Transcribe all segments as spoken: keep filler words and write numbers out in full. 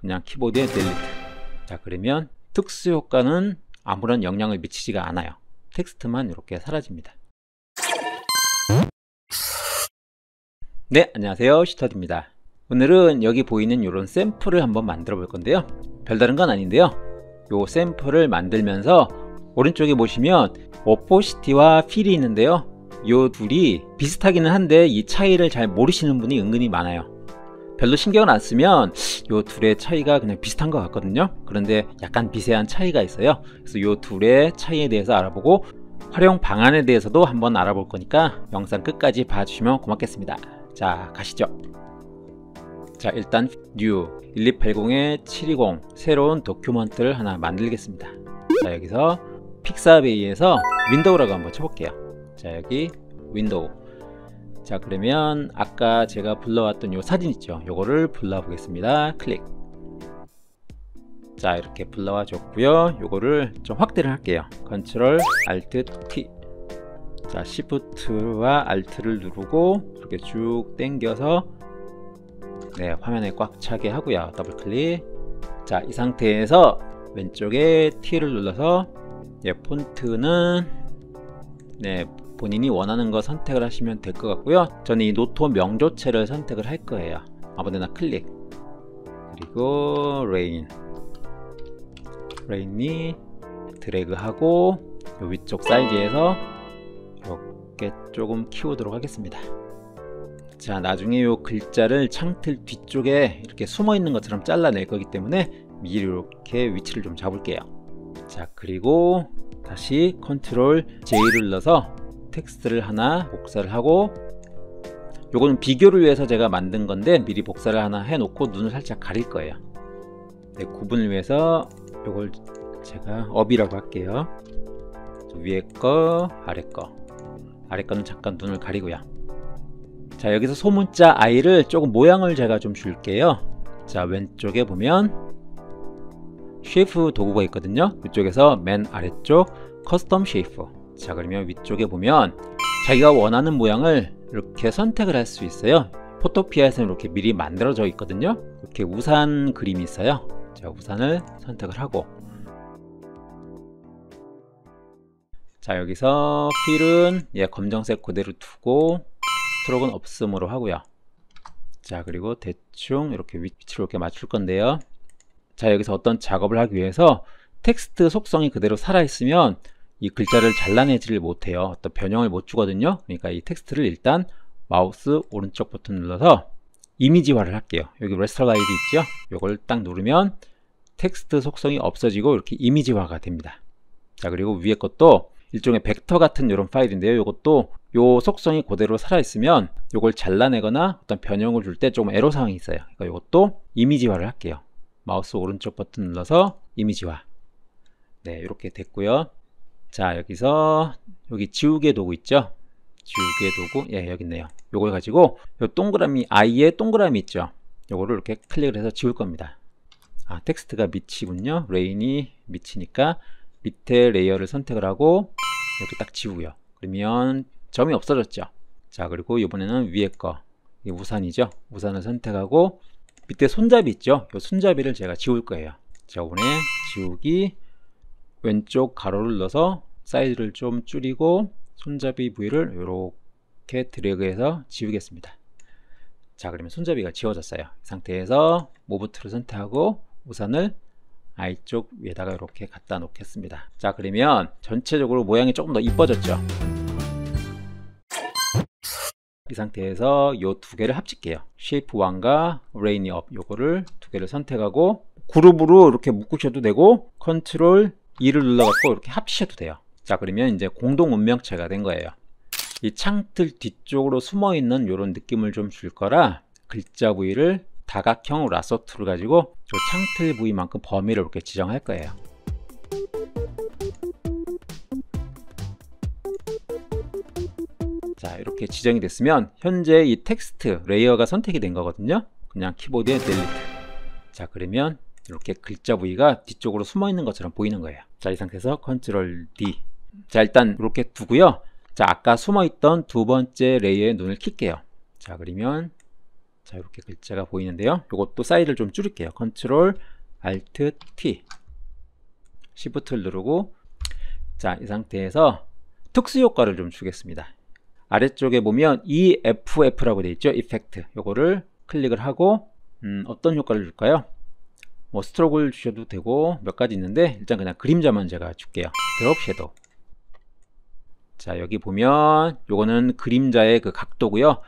그냥 키보드에 딜리트. 자, 그러면 특수 효과는 아무런 영향을 미치지가 않아요. 텍스트만 이렇게 사라집니다. 네, 안녕하세요, 시터디입니다. 오늘은 여기 보이는 이런 샘플을 한번 만들어 볼 건데요, 별다른 건 아닌데요, 요 샘플을 만들면서 오른쪽에 보시면 오포시티와 필이 있는데요, 요 둘이 비슷하기는 한데 이 차이를 잘 모르시는 분이 은근히 많아요. 별로 신경을 안 쓰면 요 둘의 차이가 그냥 비슷한 것 같거든요. 그런데 약간 미세한 차이가 있어요. 그래서 요 둘의 차이에 대해서 알아보고 활용 방안에 대해서도 한번 알아볼 거니까 영상 끝까지 봐주시면 고맙겠습니다. 자, 가시죠. 자, 일단 new 일이팔공에 칠이공 새로운 도큐먼트를 하나 만들겠습니다. 자, 여기서 픽사베이에서 윈도우라고 한번 쳐볼게요. 자, 여기 윈도우. 자, 그러면 아까 제가 불러왔던 요 사진 있죠, 요거를 불러 보겠습니다. 클릭. 자, 이렇게 불러와 줬고요. 요거를 좀 확대를 할게요. 컨트롤 알트 T. 자, 시프트와 알트를 누르고 이렇게 쭉 당겨서 네, 화면에 꽉 차게 하고요. 더블 클릭. 자, 이 상태에서 왼쪽에 T를 눌러서 예, 폰트는 네, 본인이 원하는 거 선택을 하시면 될 것 같고요. 저는 이 노트 명조체를 선택을 할 거예요. 아무데나 클릭. 그리고 레인. 레인이 드래그하고 요 위쪽 사이즈에서 이렇게 조금 키우도록 하겠습니다. 자, 나중에 요 글자를 창틀 뒤쪽에 이렇게 숨어 있는 것처럼 잘라낼 거기 때문에 미리 이렇게 위치를 좀 잡을게요. 자, 그리고 다시 컨트롤 제이를 눌러서 텍스트를 하나 복사를 하고, 요거는 비교를 위해서 제가 만든 건데 미리 복사를 하나 해놓고 눈을 살짝 가릴 거예요. 네, 구분을 위해서 요걸 제가 업이라고 할게요. 위에 거, 아래 거. 아래 거는 잠깐 눈을 가리고요. 자, 여기서 소문자 I를 조금 모양을 제가 좀 줄게요. 자, 왼쪽에 보면 쉐이프 도구가 있거든요. 이쪽에서 맨 아래쪽 커스텀 쉐이프. 자, 그러면 위쪽에 보면 자기가 원하는 모양을 이렇게 선택을 할 수 있어요. 포토피아에서는 이렇게 미리 만들어져 있거든요. 이렇게 우산 그림이 있어요. 자, 우산을 선택을 하고, 자, 여기서 필은 예, 검정색 그대로 두고 스트로크는 없음으로 하고요. 자, 그리고 대충 이렇게 위치를 이렇게 맞출 건데요. 자, 여기서 어떤 작업을 하기 위해서 텍스트 속성이 그대로 살아있으면 이 글자를 잘라내지를 못해요. 어떤 변형을 못 주거든요. 그러니까 이 텍스트를 일단 마우스 오른쪽 버튼 눌러서 이미지화를 할게요. 여기 레스터라이드 있죠? 요걸 딱 누르면 텍스트 속성이 없어지고 이렇게 이미지화가 됩니다. 자, 그리고 위에 것도 일종의 벡터 같은 이런 파일인데요. 요것도 요 속성이 그대로 살아있으면 요걸 잘라내거나 어떤 변형을 줄 때 조금 애로사항이 있어요. 그러니까 요것도 이미지화를 할게요. 마우스 오른쪽 버튼 눌러서 이미지화. 네, 이렇게 됐고요. 자, 여기서 여기 지우개 도구 있죠? 지우개 도구, 예, 여기 있네요. 요걸 가지고 요 동그라미, I에 동그라미 있죠? 요거를 이렇게 클릭을 해서 지울 겁니다. 아, 텍스트가 밑이군요. 레인이 밑이니까 밑에 레이어를 선택을 하고 이렇게 딱 지우고요. 그러면 점이 없어졌죠? 자, 그리고 이번에는 위에 거, 이게 우산이죠? 우산을 선택하고 밑에 손잡이 있죠? 요 손잡이를 제가 지울 거예요. 자, 이번에 지우기, 왼쪽 가로를 넣어서 사이즈를 좀 줄이고 손잡이 부위를 이렇게 드래그해서 지우겠습니다. 자, 그러면 손잡이가 지워졌어요. 이 상태에서 모브툴을 선택하고 우산을 I쪽 위에다가 이렇게 갖다 놓겠습니다. 자, 그러면 전체적으로 모양이 조금 더 이뻐졌죠. 이 상태에서 이 두 개를 합칠게요. 쉐이프 일과 레인이 업, 요거를 두 개를 선택하고 그룹으로 이렇게 묶으셔도 되고 컨트롤 이를 눌러갖고 이렇게 합치셔도 돼요. 자, 그러면 이제 공동 운명체가 된 거예요. 이 창틀 뒤쪽으로 숨어있는 이런 느낌을 좀 줄 거라 글자 부위를 다각형 라sso 툴을 가지고 저 창틀 부위만큼 범위를 이렇게 지정할 거예요. 자, 이렇게 지정이 됐으면 현재 이 텍스트 레이어가 선택이 된 거거든요. 그냥 키보드에 딜리트. 자, 그러면 이렇게 글자 부위가 뒤쪽으로 숨어 있는 것처럼 보이는 거예요. 자, 이 상태에서 컨트롤 D. 자, 일단 이렇게 두고요. 자, 아까 숨어 있던 두 번째 레이어에 눈을 킬게요. 자, 그러면 자, 이렇게 글자가 보이는데요. 이것도 사이즈를 좀 줄일게요. 컨트롤 Alt T, Shift를 누르고, 자, 이 상태에서 특수 효과를 좀 주겠습니다. 아래쪽에 보면 이에프에프라고 되어 있죠. 이펙트. 요거를 클릭을 하고 음, 어떤 효과를 줄까요? 뭐 스트로크를 주셔도 되고 몇 가지 있는데 일단 그냥 그림자만 제가 줄게요. 드롭 섀도우. 자, 여기 보면 요거는 그림자의 그 각도고요.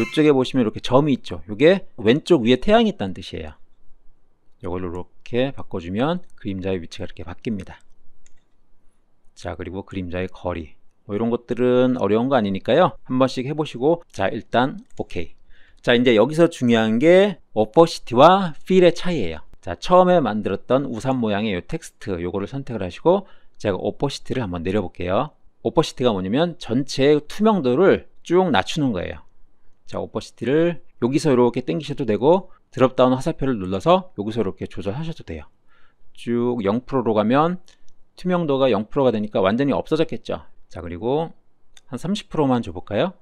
요쪽에 보시면 이렇게 점이 있죠. 요게 왼쪽 위에 태양이 있다는 뜻이에요. 요걸로 이렇게 바꿔주면 그림자의 위치가 이렇게 바뀝니다. 자, 그리고 그림자의 거리, 뭐 이런 것들은 어려운 거 아니니까요, 한 번씩 해보시고. 자, 일단 오케이. 자, 이제 여기서 중요한 게 어퍼시티와 필의 차이예요. 자, 처음에 만들었던 우산 모양의 요 텍스트, 요거를 선택을 하시고 제가 어퍼시티를 한번 내려볼게요. 어퍼시티가 뭐냐면 전체의 투명도를 쭉 낮추는 거예요. 자, 어퍼시티를 여기서 이렇게 당기셔도 되고 드롭다운 화살표를 눌러서 여기서 이렇게 조절하셔도 돼요. 쭉 영 퍼센트로 가면 투명도가 영 퍼센트가 되니까 완전히 없어졌겠죠. 자, 그리고 한 삼십 퍼센트만 줘볼까요?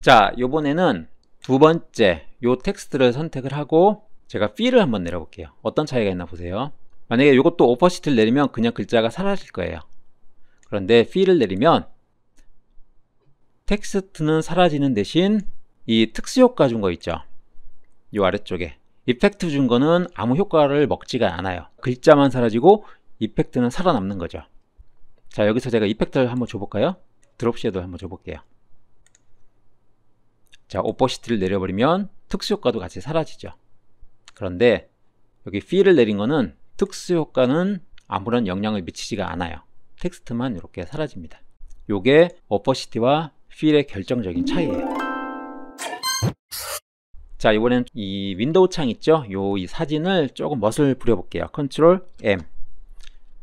자, 요번에는 두 번째 요 텍스트를 선택을 하고 제가 P를 한번 내려볼게요. 어떤 차이가 있나 보세요. 만약에 이것도 어퍼시티를 내리면 그냥 글자가 사라질 거예요. 그런데 P를 내리면 텍스트는 사라지는 대신 이 특수 효과 준 거 있죠. 요 아래쪽에 이펙트 준 거는 아무 효과를 먹지가 않아요. 글자만 사라지고 이펙트는 살아남는 거죠. 자, 여기서 제가 이펙트를 한번 줘볼까요? 드롭 섀도우 한번 줘볼게요. 자, 어퍼시티를 내려버리면 특수 효과도 같이 사라지죠. 그런데 여기 P를 내린 거는 특수 효과는 아무런 영향을 미치지가 않아요. 텍스트만 이렇게 사라집니다. 요게 어퍼시티와 P의 결정적인 차이예요. 자, 이번엔 이 윈도우 창 있죠? 요 이 사진을 조금 멋을 부려볼게요. 컨트롤 M.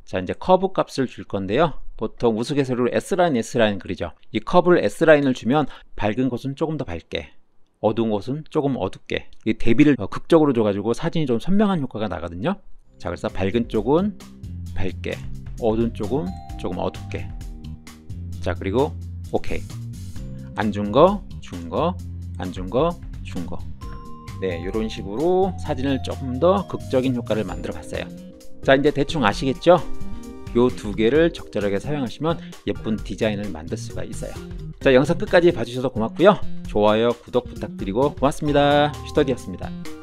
자, 이제 커브 값을 줄 건데요, 보통 우스갯소리로 S라인 S라인 그리죠. 이 커브를 S라인을 주면 밝은 곳은 조금 더 밝게, 어두운 곳은 조금 어둡게, 이 대비를 극적으로 줘가지고 사진이 좀 선명한 효과가 나거든요. 자, 그래서 밝은 쪽은 밝게, 어두운 쪽은 조금 어둡게. 자, 그리고 오케이. 안 준 거, 준 거, 안 준 거, 준 거. 네, 이런 식으로 사진을 조금 더 극적인 효과를 만들어 봤어요. 자, 이제 대충 아시겠죠? 요 두 개를 적절하게 사용하시면 예쁜 디자인을 만들 수가 있어요. 자, 영상 끝까지 봐주셔서 고맙고요. 좋아요, 구독 부탁드리고 고맙습니다. 슈터디였습니다.